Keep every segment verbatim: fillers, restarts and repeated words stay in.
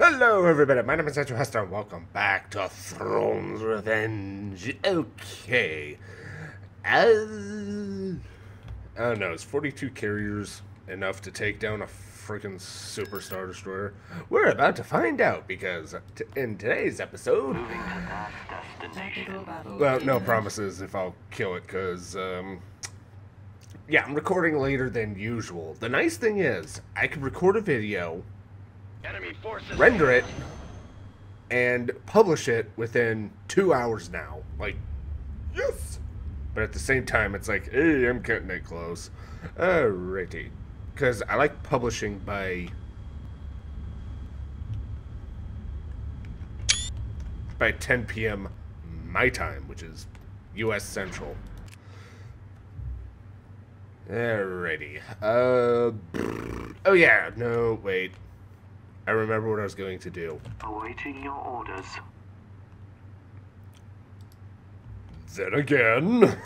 Hello, everybody. My name is Andrew Hester. Welcome back to Thrawn's Revenge. Okay. As... I don't know. Is forty-two carriers enough to take down a freaking Super Star Destroyer? We're about to find out, because t in today's episode... Well, no promises if I'll kill it, because... Um, yeah, I'm recording later than usual. The nice thing is, I can record a video... Enemy forces. Render it and publish it within two hours now. Like, yes! But at the same time, it's like, hey, I'm cutting it close. Alrighty. Because I like publishing by... by ten P M my time, which is U S Central. Alrighty. Uh, oh, yeah. No, wait. I remember what I was going to do. Awaiting your orders. Then again.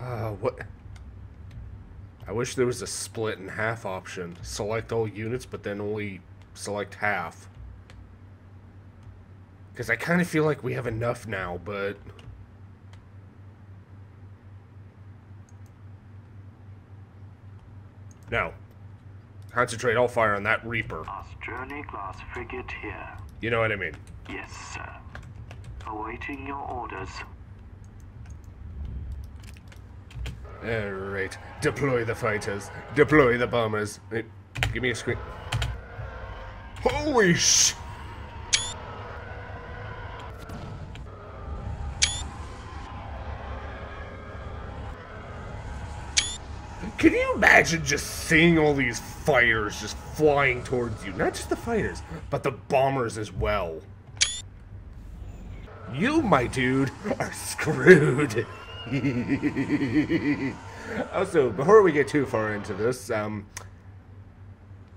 Uh, what? I wish there was a split in half option. Select all units, but then only select half. Because I kind of feel like we have enough now, but... No. Concentrate all fire on that Reaper. Journey class frigate here. You know what I mean? Yes, sir. Awaiting your orders. Alright. Deploy the fighters. Deploy the bombers. Hey, give me a screen. Holy sh... Can you imagine just seeing all these fighters just flying towards you? Not just the fighters, but the bombers as well. You, my dude, are screwed. Also, before we get too far into this, um...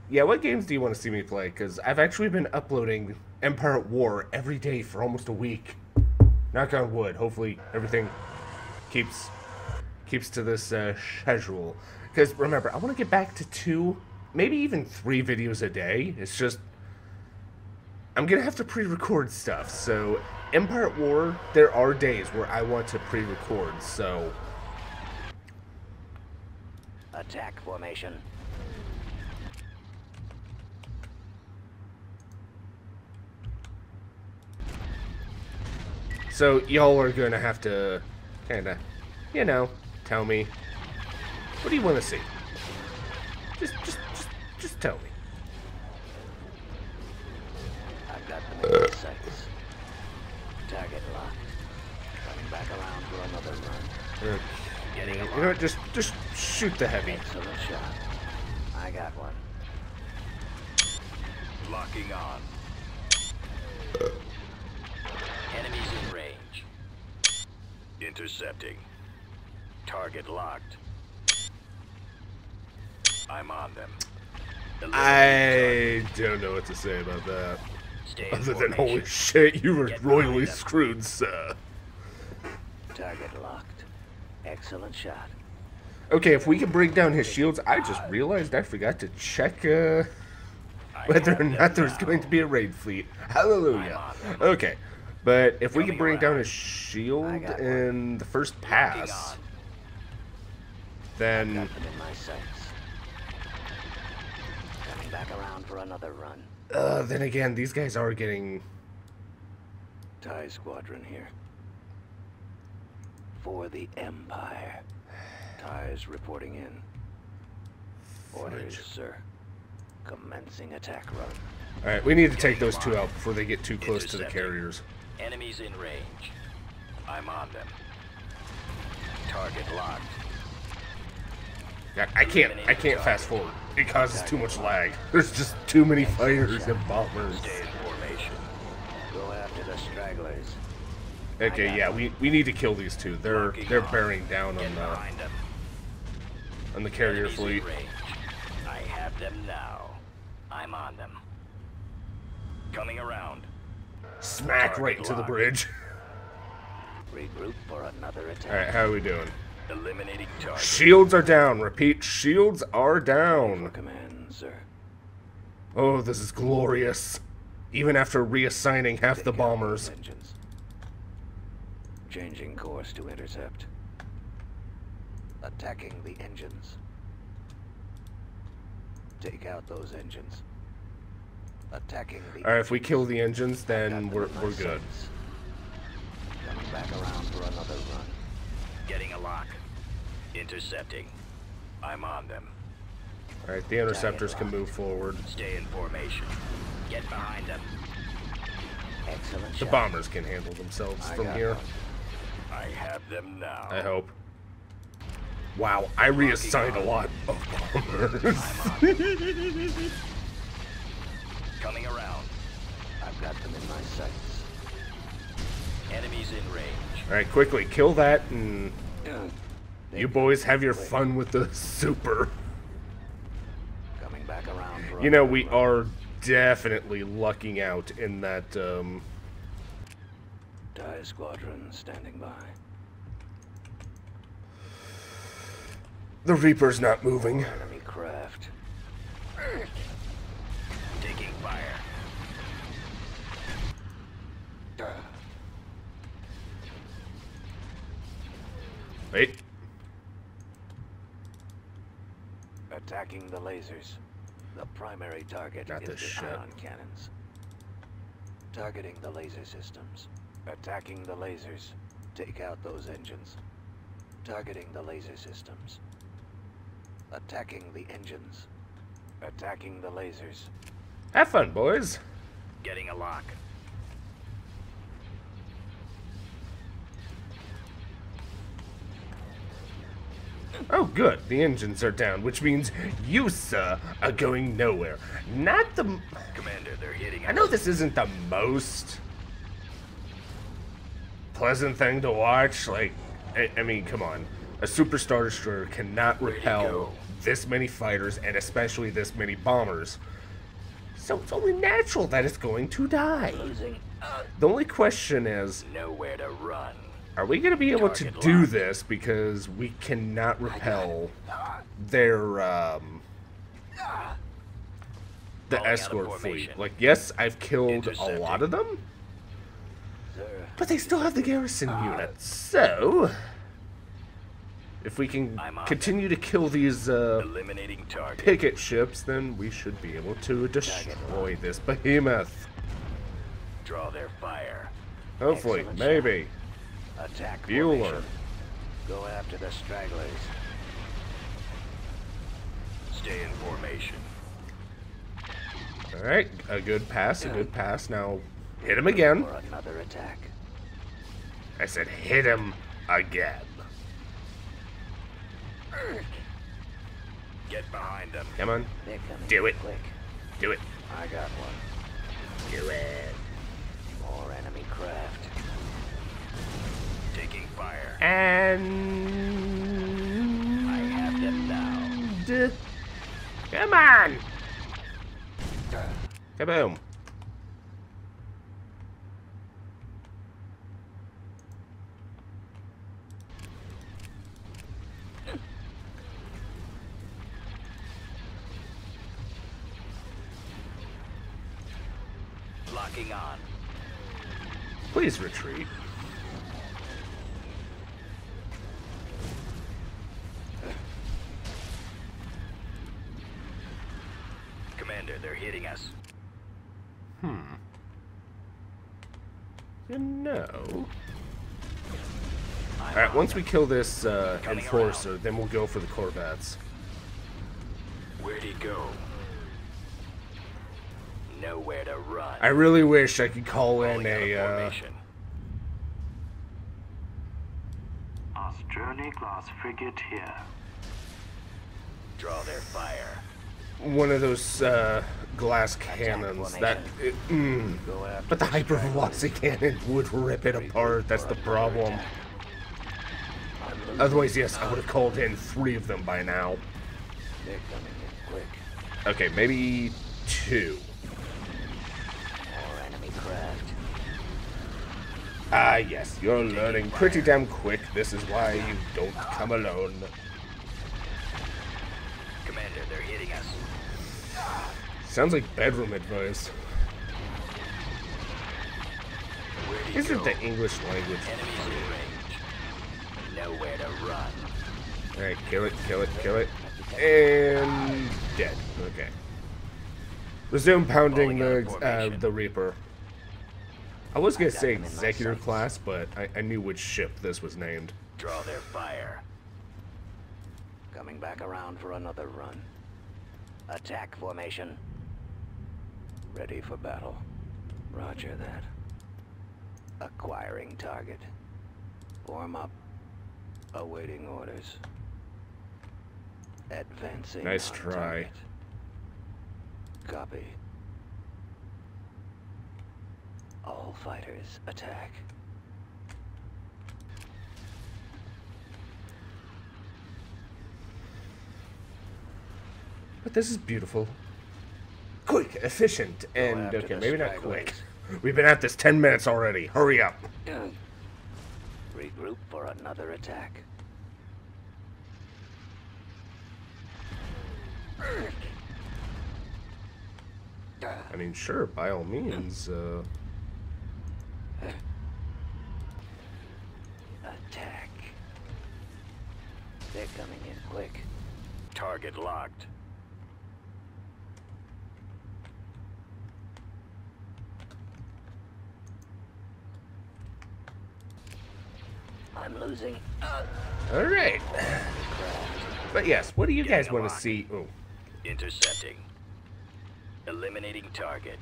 yeah, what games do you want to see me play? Because I've actually been uploading Empire at War every day for almost a week. Knock on wood. Hopefully everything keeps... keeps to this uh, schedule, because remember, I want to get back to two, maybe even three videos a day. It's just I'm gonna have to pre-record stuff. So Empire at War, there are days where I want to pre-record. So attack formation. So y'all are gonna have to kind of, you know. Tell me. What do you want to see? Just, just, just, just tell me. I've got the main sights. Target locked. Coming back around for another run. Uh, Getting along. You know what? Just, just shoot the heavy. Excellent shot. I got one. Locking on. Uh. Enemies in range. Intercepting. Target locked. I'm on them. I don't know what to say about that. Stay Other than, holy shit, you were royally screwed, sir. Target locked. Excellent shot. Okay, if we can bring down his shields, I just realized I forgot to check uh, whether or not there's going to be a raid fleet. Hallelujah. Okay, but if we can bring down his shield in the first pass... Then got them in my sights. Coming back around for another run. Uh, then again, these guys are getting TIE squadron here. For the Empire. TIEs reporting in. Orders, Fudge. Sir. Commencing attack run. Alright, we need to take those two out before they get too close to the carriers. Enemies in range. I'm on them. Target locked. God, I can't, I can't fast forward. It causes too much lag. There's just too many fighters and bombers. Go after the stragglers. Okay, yeah, we we need to kill these two. They're they're bearing down on the on the carrier fleet. I have them now. I'm on them. Coming around. Smack right to the bridge. Regroup for another attack. All right, how are we doing? Eliminating target. Shields are down. Repeat, shields are down. For command, sir. Oh, this is glorious. Even after reassigning half Take the bombers. Engines. Changing course to intercept. Attacking the engines. Take out those engines. Attacking the Alright, if we kill the engines, then we're we're good. Coming back around for another run. Getting a lock. Intercepting. I'm on them. Alright, the interceptors can move forward. Stay in formation. Get behind them. Excellent. The bombers can handle themselves from here. I have them now. I hope. Wow, I reassigned a lot of bombers. Coming around. I've got them in my sights. Enemies in range. Alright, quickly kill that and you boys have your fun with the super. Coming back around. You know, we are definitely lucking out in that um D I E squadron standing by. The Reaper's not moving. Enemy craft. Taking fire. Duh. Wait. Attacking the lasers. The primary target not is the shit. ion cannons. Targeting the laser systems. Attacking the lasers. Take out those engines. Targeting the laser systems. Attacking the engines. Attacking the lasers. Have fun, boys. Getting a lock. Oh, good. The engines are down, which means you, sir, are going nowhere. Not the... Commander, they're hitting us. I know this isn't the most pleasant thing to watch. Like, I, I mean, come on. A Super Star Destroyer cannot repel this many fighters, and especially this many bombers. So it's only natural that it's going to die. The only question is, nowhere to run. Are we going to be able to do this? Because we cannot repel their, um... the escort fleet. Like, yes, I've killed a lot of them, but they still have the garrison unit. So... if we can continue to kill these uh, picket ships, then we should be able to destroy this behemoth. Draw their fire. Hopefully, Excellent maybe. Attack Bueller. Formation. Go after the stragglers. Stay in formation. All right, a good pass, a good pass. Now hit him again. For another attack. I said hit him again. Get behind them. Come on. Do it. Quick. Do it. I got one. Do it. More enemy craft. Taking fire. And I have them now. Come on. Kaboom. On. Please retreat. Commander, they're hitting us. Hmm. You know. Alright, once we kill this uh, enforcer, then we'll go for the Corvettes. Where'd he go? Nowhere to run. I really wish I could call in a uh... Australia class frigate here. Draw their fire. One of those uh, glass cannons that, it, mm, but the hypervelocity cannon would rip it apart. That's the problem. Otherwise, yes, I would have called in three of them by now. They're coming in quick. Okay, maybe two. Ah, yes, you're learning pretty damn quick. This is why you don't come alone. Commander, they're hitting us. Sounds like bedroom advice. Isn't the English language funny? Nowhere to run. Alright, kill it, kill it, kill it. And dead. Okay. Resume pounding the uh, the Reaper. I was gonna say Executor class, but I, I knew which ship this was named. Draw their fire. Coming back around for another run. Attack formation. Ready for battle. Roger that. Acquiring target. Form up. Awaiting orders. Advancing. Nice try. Target. Copy. All fighters attack. But this is beautiful. Quick, efficient, and okay, maybe not quick. We've been at this ten minutes already. Hurry up. Regroup for another attack. I mean, sure, by all means. Uh... Attack. They're coming in quick. Target locked. I'm losing. All right. But yes, what do you guys want to see? Oh. Intercepting. Eliminating target.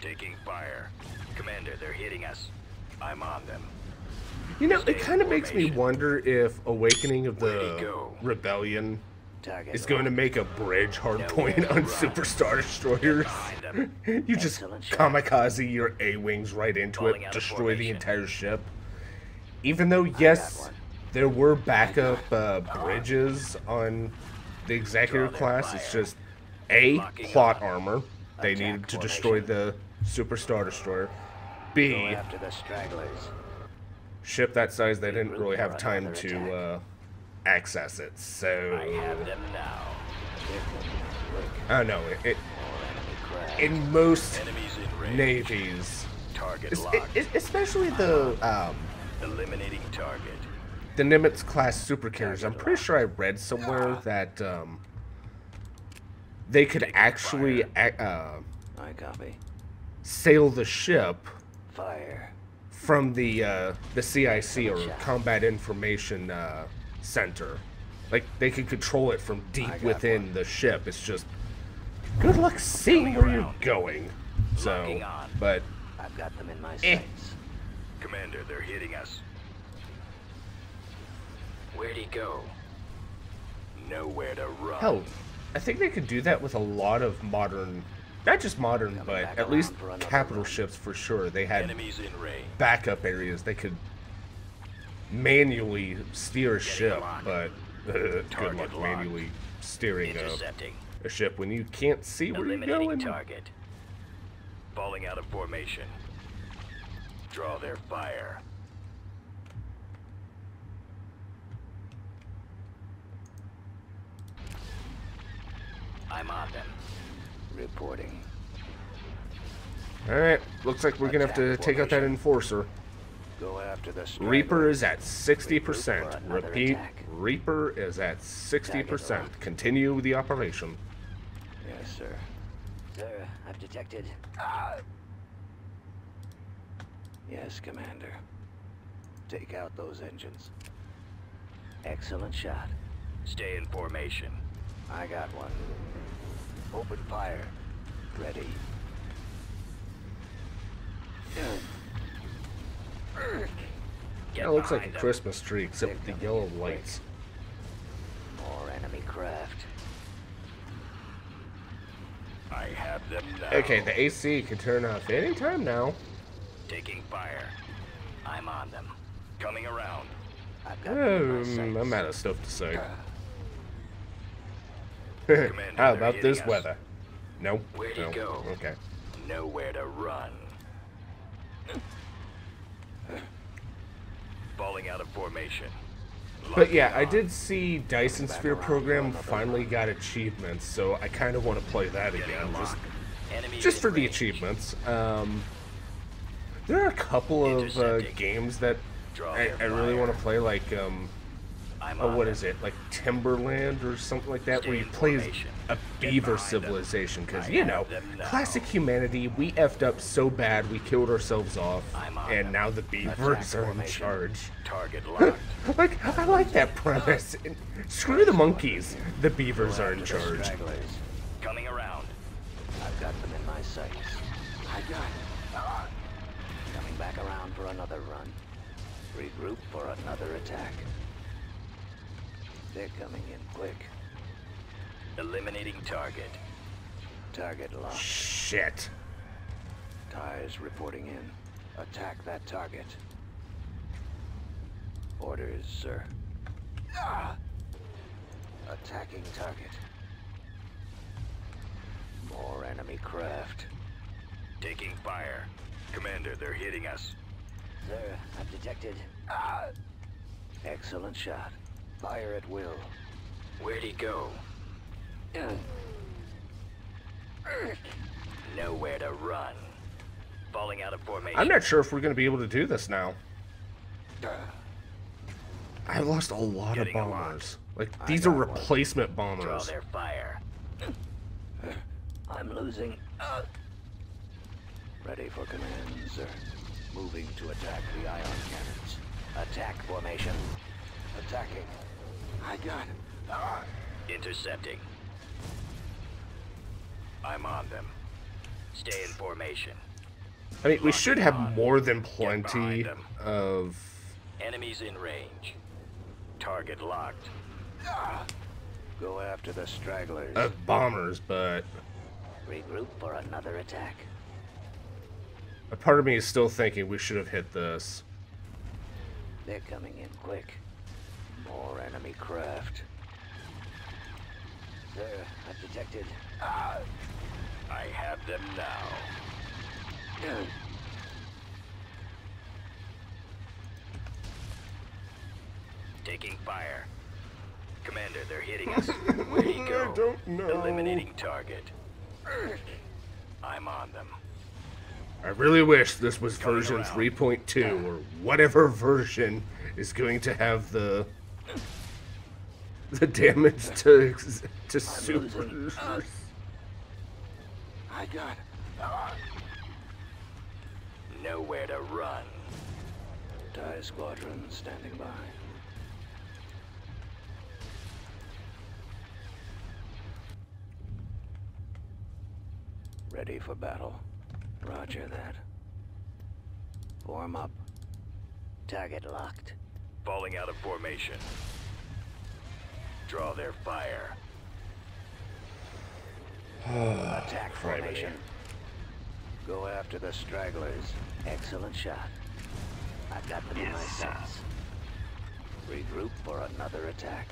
Taking fire. Commander, they're hitting us. I'm on them. You know, it kind of makes me wonder if Awakening of the Rebellion is going to make a bridge hardpoint on Super Star Destroyers. You just kamikaze your A-Wings right into it, destroy the entire ship. Even though, yes, there were backup uh, bridges on the Executor class, it's just A, plot armor. They needed to destroy the Super Star Destroyer. B, ship that size, they didn't really have time to uh, access it. So, I don't know. It, in most navies, especially the... Um, Eliminating target. The Nimitz class supercarriers. I'm pretty sure I read somewhere that um, they could actually uh, I copy. sail the ship Fire. from the uh, the C I C or Combat Information uh, Center. Like they could control it from deep within one. the ship. It's just good luck seeing where you're going. So, but I've got them in my sights. Eh. Commander, they're hitting us. Where'd he go? Nowhere to run. Hell, I think they could do that with a lot of modern, not just modern, Coming but at least capital run. ships for sure. They had Enemies in range. backup areas. They could manually steer a Getting ship, locked. but uh, good luck locked. manually steering a, a ship when you can't see where you're going. Target. Falling out of formation. Draw their fire. I'm on them. Reporting. Alright, looks like we're Attack gonna have to formation. take out that enforcer. Go after the Reaper is at sixty percent. Repeat, attack. Reaper is at sixty percent. Continue the operation. Yes, sir. Sir, I've detected. Uh, Yes, Commander. Take out those engines. Excellent shot. Stay in formation. I got one. Open fire. Ready. That looks like a Christmas tree, except the yellow lights. More enemy craft. I have them now. Okay, the A C can turn off anytime now. Taking fire. I'm on them. Coming around. I've got um, I'm out of stuff to say. How about this us. weather? Nope. Where'd no. Where'd he go? Okay. Nowhere to run. falling out of formation. But yeah, I did see Dyson Sphere Program finally got achievements, so I kind of want to play that again, just, just for the achievements. Um, there are a couple of uh, games that I, I really want to play, like, um, oh, what is it, like Timberland or something like that, where you play as a beaver civilization, because, you know, classic humanity, we effed up so bad, we killed ourselves off, and now the beavers are in charge. Like, I like that premise. And screw the monkeys, the beavers are in charge. Coming around. I've got them in my sights. I got it. Coming back around for another run. Regroup for another attack. They're coming in quick. Eliminating target. Target locked. Shit. Tires reporting in. Attack that target. Orders, sir. Ah! Attacking target. More enemy craft. Taking fire. Commander, they're hitting us. Sir, I've detected. Ah! Excellent shot. Fire at will. Where'd he go? Nowhere to run. Falling out of formation. I'm not sure if we're going to be able to do this now. I lost a lot Getting of bombers. Like, these are replacement one. bombers. Draw their fire. I'm losing. Uh. Ready for command, sir. Moving to attack the ion cannons. Attack formation. Attacking. I got him. Ah. Intercepting. I'm on them. Stay in formation. I mean, we should have more than plenty of enemies in range. Target locked. Ah. Go after the stragglers. Uh, bombers, but regroup for another attack. A part of me is still thinking we should have hit this. They're coming in quick. More enemy craft. There, I've detected. Ah, I have them now. Taking fire. Commander, they're hitting us. Where'd he go? I don't know. Eliminating target. I'm on them. I really wish this was Coming version three point two or whatever version is going to have the the damage to to supers. I got uh, nowhere to run. Tie squadron standing by. Ready for battle. Roger that. Form up. Target locked. Falling out of formation. Draw their fire. Attack formation. Go after the stragglers. Excellent shot. I've got them in my sights. Regroup for another attack.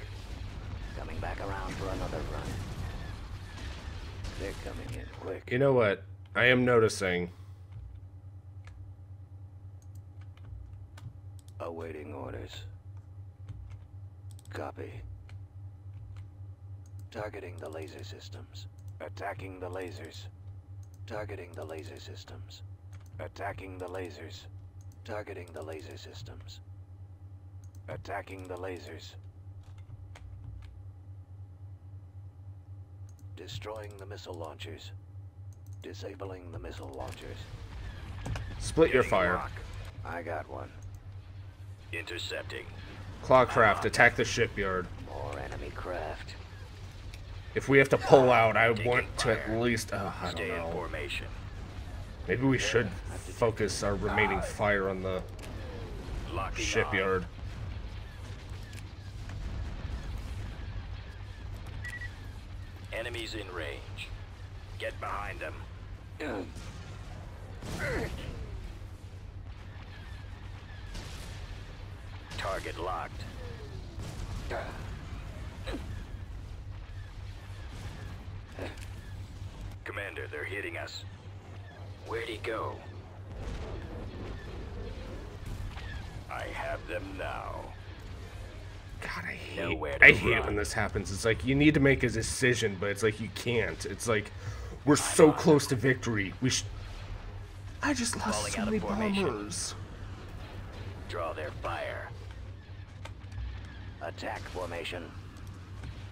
Coming back around for another run. They're coming in quick. You know what? I am noticing. Awaiting orders. Copy. Targeting the laser systems. Attacking the lasers. Targeting the laser systems. Attacking the lasers. Targeting the laser systems. Attacking the lasers. Destroying the missile launchers. Disabling the missile launchers. Split your fire. I got one. Intercepting. Clawcraft, attack the shipyard. More enemy craft. If we have to pull out, I want to at least. Uh, I don't know. Maybe we should focus our remaining fire on the shipyard. Enemies in range. Get behind them. Target locked. Commander, they're hitting us. Where'd he go? I have them now. God, I hate, I hate when this happens. It's like, you need to make a decision, but it's like, you can't. It's like, we're so close to victory. We should... I just lost so many bombers. Draw their fire. Attack formation.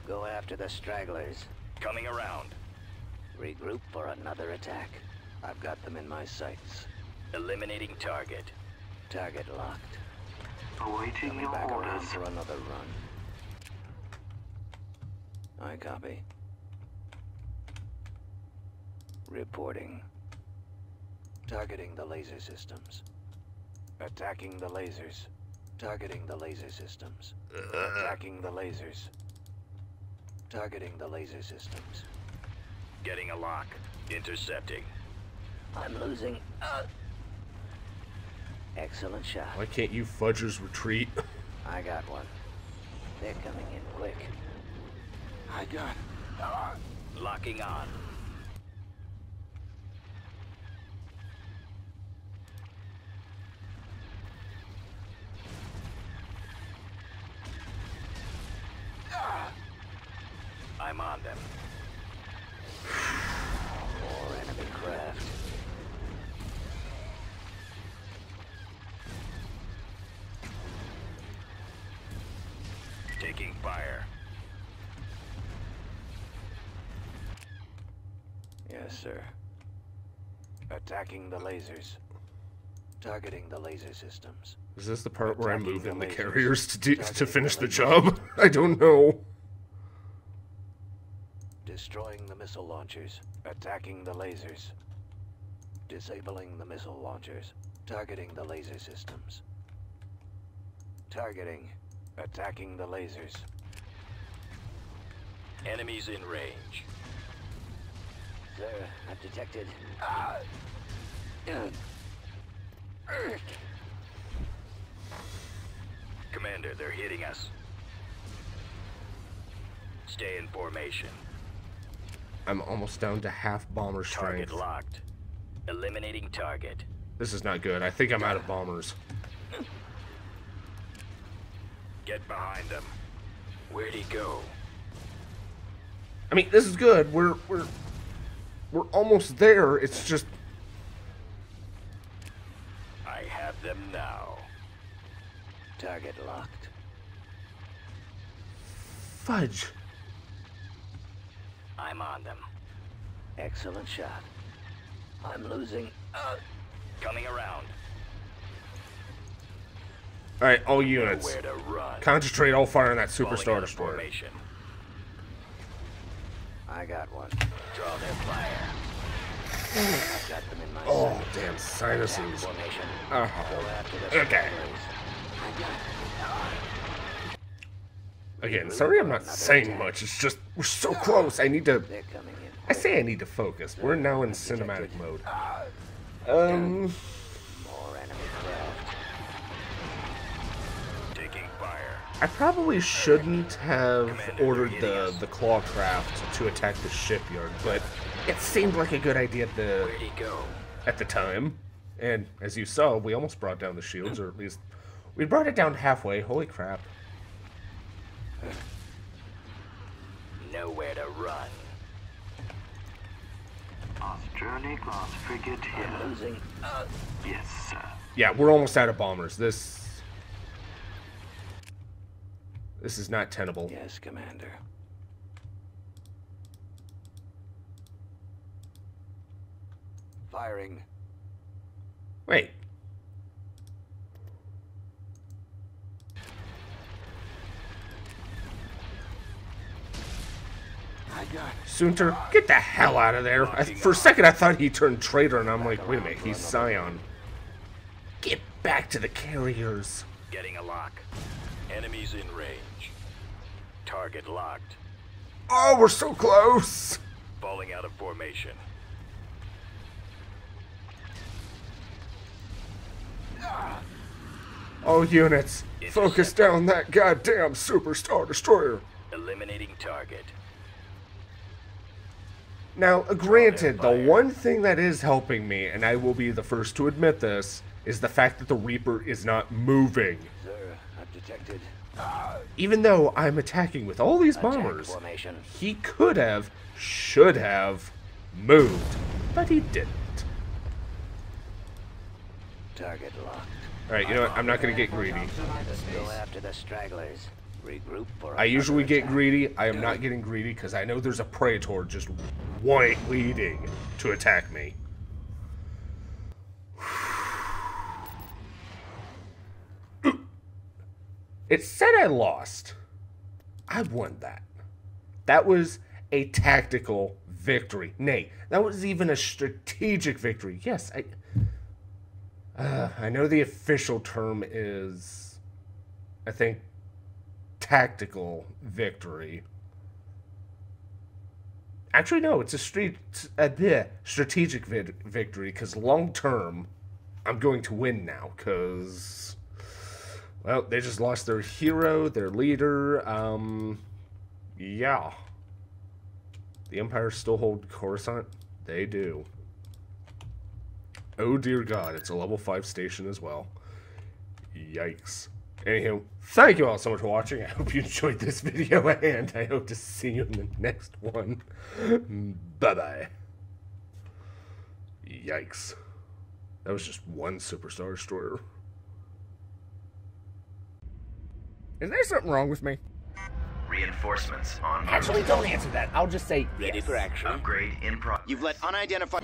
Go after the stragglers. Coming around. Regroup for another attack. I've got them in my sights. Eliminating target. Target locked. Awaiting your back orders. Around for another run. I copy. Reporting. Targeting the laser systems. Attacking the lasers. Targeting the laser systems. Attacking the lasers. Targeting the laser systems. Getting a lock. Intercepting. I'm losing. Uh... Excellent shot. Why can't you fudgers retreat? I got one. They're coming in quick. I got. Uh, locking on. Uh, I'm on them. More enemy craft. Taking fire. Yes, sir. Attacking the lasers. Targeting the laser systems. Is this the part Attacking where I move the in the lasers. carriers to do, to finish the, the job? I don't know. Destroying the missile launchers. Attacking the lasers. Disabling the missile launchers. Targeting the laser systems. Targeting. Attacking the lasers. Enemies in range. Sir, I've detected. Uh, uh, Commander, they're hitting us. Stay in formation. I'm almost down to half bomber strength. Target locked. Eliminating target. This is not good. I think I'm out of bombers. Get behind them. Where'd he go? I mean, this is good. We're we're we're almost there. It's just I have them now. Target locked. Fudge. I'm on them. Excellent shot. I'm losing. Uh, coming around. All right, all units, concentrate all fire on that superstar destroyer. I got one. Draw their fire. I've got them in my oh, sight. Damn sinuses. Uh, okay. Again, sorry I'm not saying much. It's just we're so close. I need to. I say I need to focus. We're now in cinematic mode. Um. I probably shouldn't have Commander ordered the, the clawcraft to attack the shipyard, but it seemed like a good idea at the, go? at the time. And as you saw, we almost brought down the shields, or at least we brought it down halfway. Holy crap. Nowhere to run. Journey class frigate here. I'm losing. Uh, yes, sir. Yeah, we're almost out of bombers. This... This is not tenable. Yes, Commander. Firing. Wait. I got Sunter, get the hell out of there. I, for a second, I thought he turned traitor, and I'm like, wait a minute, he's Scion. Get back to the carriers. Getting a lock. Enemies in range. Target locked. Oh, we're so close! Falling out of formation. All units, focus down that goddamn superstar destroyer. Eliminating target. Now, granted, the one thing that is helping me, and I will be the first to admit this, is the fact that the Reaper is not moving. Sir, I've detected. Even though I'm attacking with all these bombers, he could have, should have, moved, but he didn't. Target locked. All right, you know what? I'm not going to get greedy. Let's go after the stragglers. Regroup for I usually get greedy. I am not getting greedy because I know there's a Praetor just waiting to attack me. It said I lost. I won that. That was a tactical victory. Nay, that was even a strategic victory. Yes, I... Uh, I know the official term is, I think, tactical victory. Actually, no, it's a street, a bleh, strategic vid victory, because long term, I'm going to win now, because, well, they just lost their hero, their leader, um, yeah. The Empire still hold Coruscant? They do. Oh dear God, it's a level five station as well. Yikes. Anyhow, thank you all so much for watching. I hope you enjoyed this video, and I hope to see you in the next one. Bye-bye. Yikes. That was just one Superstar Destroyer. Is there something wrong with me? Reinforcements on... Actually, don't answer that. I'll just say ready yes. for action. Upgrade in progress. You've let unidentified...